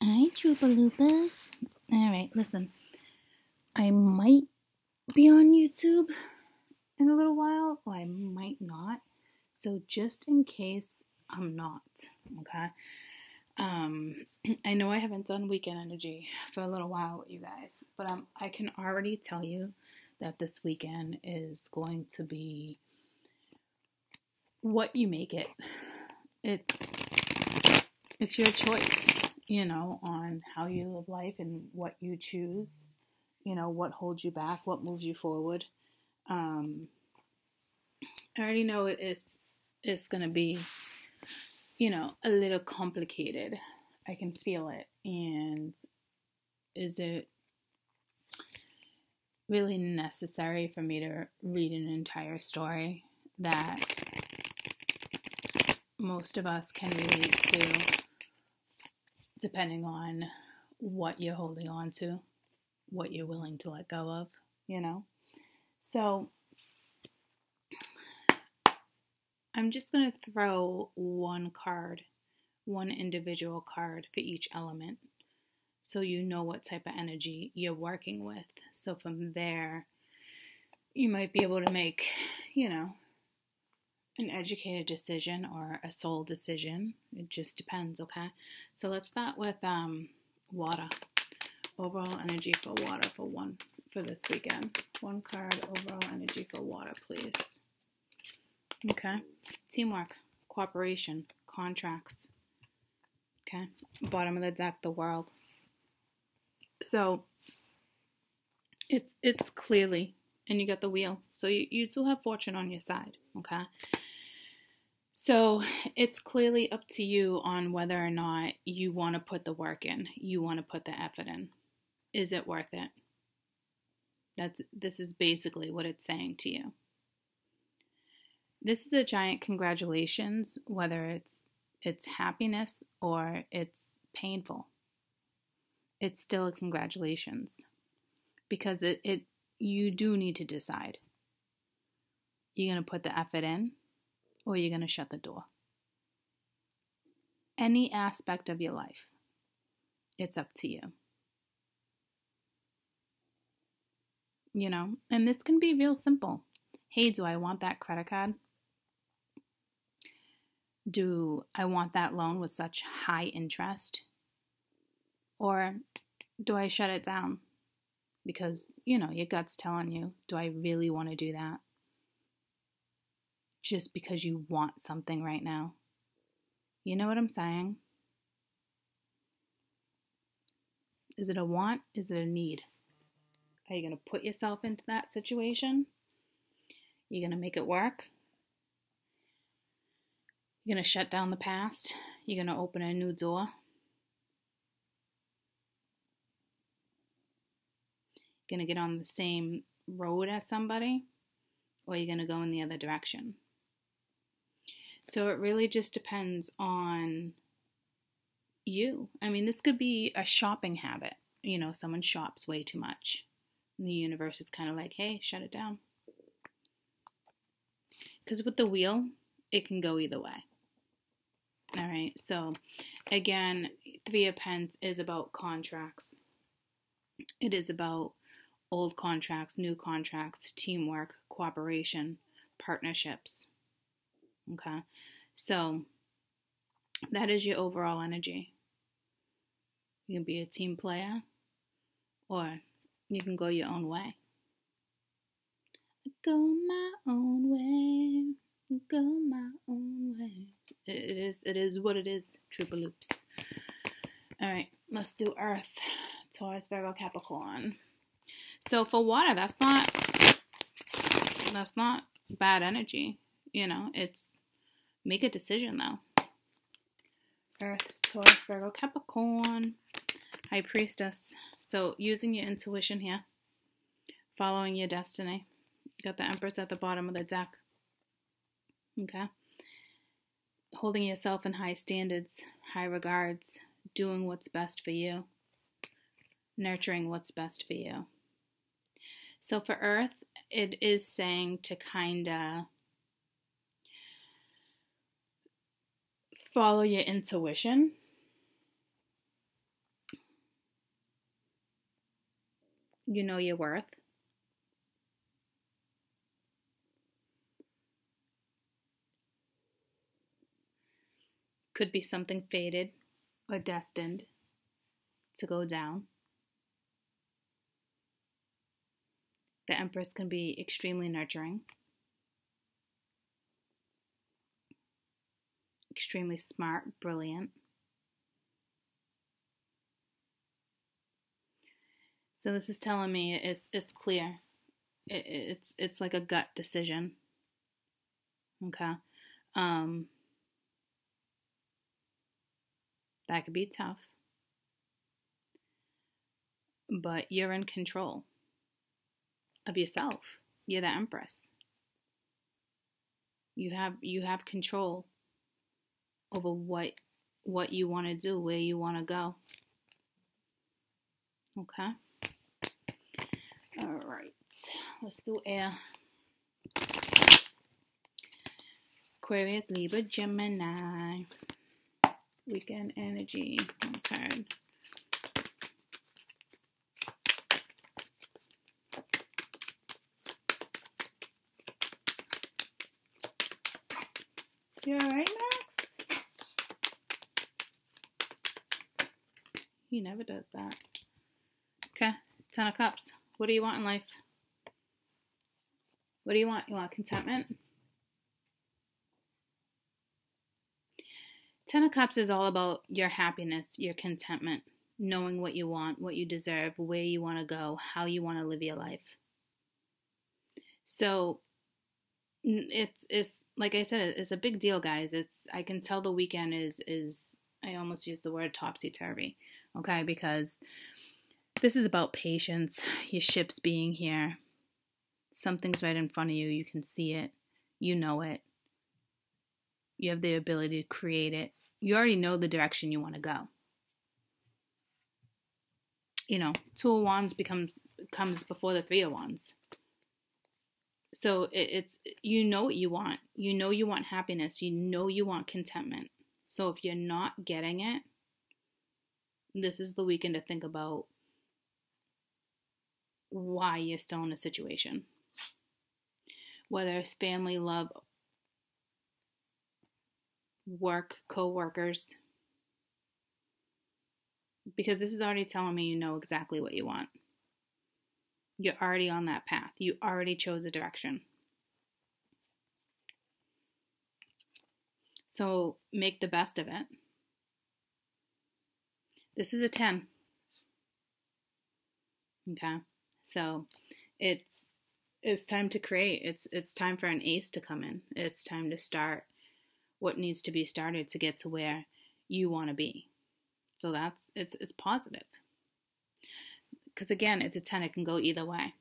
Hi, Troopaloopas. Alright, listen. I might be on YouTube in a little while, or I might not. So just in case I'm not, okay? I know I haven't done weekend energy for a little while with you guys, but I can already tell you that this weekend is going to be what you make it. It's your choice, you know, on how you live life and what you choose, you know, what holds you back, what moves you forward. I already know it's going to be, you know, a little complicated. I can feel it. And is it really necessary for me to read an entire story that most of us can relate to, depending on what you're holding on to, what you're willing to let go of, you know? So I'm just going to throw one card, one individual card for each element, so you know what type of energy you're working with. So from there, you might be able to make, you know, an educated decision or a soul decision. It just depends, okay? So let's start with water. Overall energy for water for this weekend. One card, overall energy for water, please. Okay, teamwork, cooperation, contracts, okay, bottom of the deck, the world. So, it's clearly, and you got the wheel, so you still have fortune on your side, okay? So, it's clearly up to you on whether or not you want to put the work in, you want to put the effort in. Is it worth it? This is basically what it's saying to you. This is a giant congratulations, whether it's happiness or it's painful. It's still a congratulations, because you do need to decide. You're going to put the effort in, or you're going to shut the door. Any aspect of your life, it's up to you. You know, and this can be real simple. Hey, do I want that credit card? Do I want that loan with such high interest? Or do I shut it down? Because, you know, your gut's telling you, do I really want to do that? Just because you want something right now. You know what I'm saying? Is it a want? Is it a need? Are you going to put yourself into that situation? You're going to make it work? You're going to shut down the past? You're going to open a new door? You're going to get on the same road as somebody? Or you're going to go in the other direction? So it really just depends on you. I mean, this could be a shopping habit. You know, someone shops way too much. And the universe is kind of like, hey, shut it down. Because with the wheel, it can go either way. All right. So, again, Three of Pentacles is about contracts. It is about old contracts, new contracts, teamwork, cooperation, partnerships. Okay. So, that is your overall energy. You can be a team player, or you can go your own way. Go my own way, go my own way. It is what it is, Troopaloops. All right, let's do Earth, Taurus, Virgo, Capricorn. So for water, that's not bad energy. You know, it's make a decision though. Earth, Taurus, Virgo, Capricorn, High Priestess. So using your intuition here, following your destiny. You got the Empress at the bottom of the deck. Okay. Holding yourself in high standards, high regards, doing what's best for you, nurturing what's best for you. So for Earth, it is saying to kind of follow your intuition, You know your worth. Could be something fated or destined to go down. The Empress can be extremely nurturing, extremely smart, brilliant. So this is telling me it's clear. It's like a gut decision. Okay. That could be tough. But you're in control of yourself. You're the Empress. You have control over what you want to do, where you want to go. Okay. All right, let's do air. Aquarius, Libra, Gemini. Weekend energy. One card. You all right, Max? He never does that. Okay, 10 of Cups. What do you want in life? What do you want? You want contentment? 10 of Cups is all about your happiness, your contentment, knowing what you want, what you deserve, where you want to go, how you want to live your life. So it's like I said, it's a big deal, guys. I can tell the weekend is I almost used the word topsy-turvy, okay, because this is about patience, your ships being here. Something's right in front of you. You can see it. You know it. You have the ability to create it. You already know the direction you want to go. You know, 2 of Wands comes before the 3 of Wands. So it's, you know what you want. You know you want happiness. You know you want contentment. So if you're not getting it, this is the weekend to think about why you're still in a situation, whether it's family, love, work, co-workers, because this is already telling me you know exactly what you want. You're already on that path. You already chose a direction. So make the best of it. This is a 10. Okay. So it's time to create. It's time for an ace to come in. It's time to start what needs to be started to get to where you want to be. So it's positive. Because again, it's a 10. It can go either way.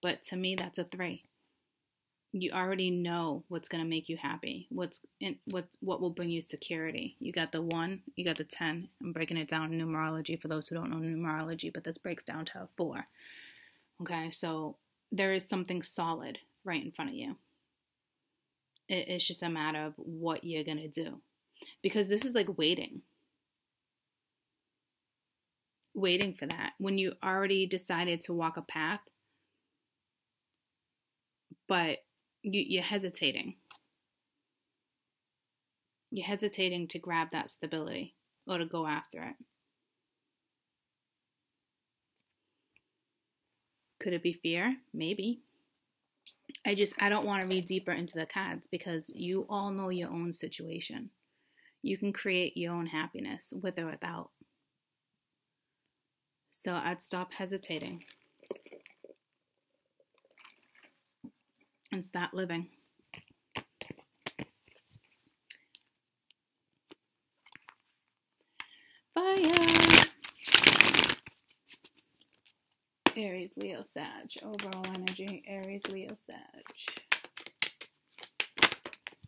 But to me, that's a 3. You already know what's going to make you happy. What will bring you security. You got the 1, you got the 10. I'm breaking it down in numerology for those who don't know numerology, but this breaks down to a 4. Okay, so there is something solid right in front of you. It's just a matter of what you're going to do. Because this is like waiting. Waiting for that. When you already decided to walk a path, but you're hesitating. You're hesitating to grab that stability or to go after it. Could it be fear? Maybe. I don't want to read deeper into the cards because you all know your own situation. You can create your own happiness with or without. So I'd stop hesitating and start living. Fire! Aries, Leo, Sag. Overall energy. Aries, Leo, Sag.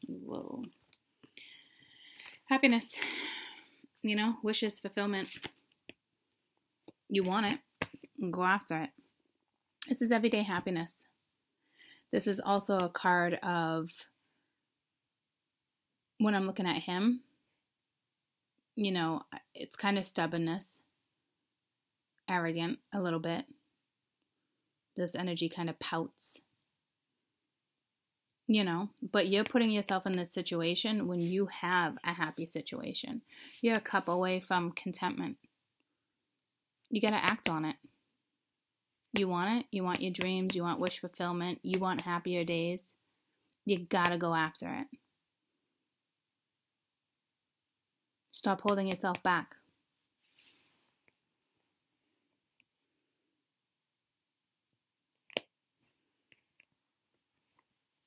Whoa. Happiness. You know, wishes, fulfillment. You want it. And go after it. This is everyday happiness. This is also a card of when I'm looking at him, you know, it's kind of stubbornness. Arrogant a little bit. this energy kind of pouts. You know, but you're putting yourself in this situation when you have a happy situation. You're a cup away from contentment. You got to act on it. You want it. You want your dreams. You want wish fulfillment. You want happier days. You got to go after it. Stop holding yourself back.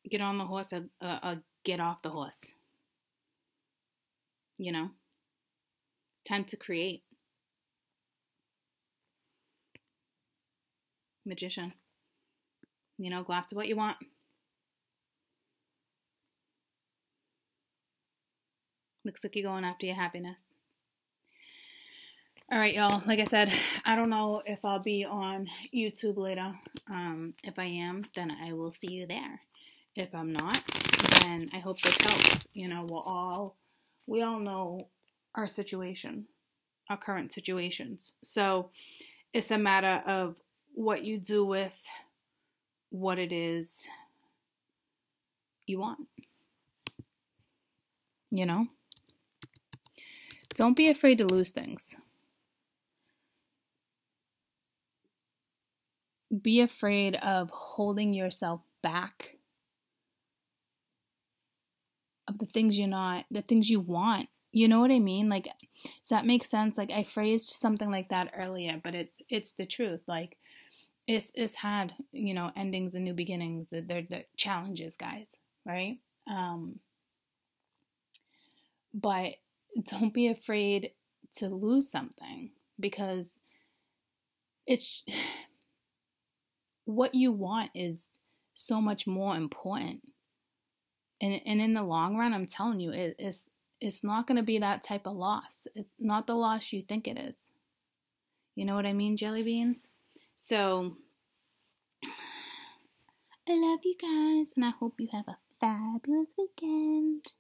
Get on the horse or get off the horse. You know? It's time to create. Magician. You know, go after what you want. Looks like you're going after your happiness. All right, y'all. Like I said, I don't know if I'll be on YouTube later. If I am, then I will see you there. If I'm not, then I hope this helps. You know, we all know our situation, our current situations. So it's a matter of what you do with what it is you want. You know? Don't be afraid to lose things. Be afraid of holding yourself back. Of the things you're not, the things you want. You know what I mean? Like, does that make sense? Like, I phrased something like that earlier, but it's the truth. Like, it's had, you know, endings and new beginnings. They're challenges, guys, right? But don't be afraid to lose something, because it's what you want is so much more important. And in the long run, I'm telling you, it's not going to be that type of loss. It's not the loss you think it is. You know what I mean, jelly beans? So, I love you guys, and I hope you have a fabulous weekend.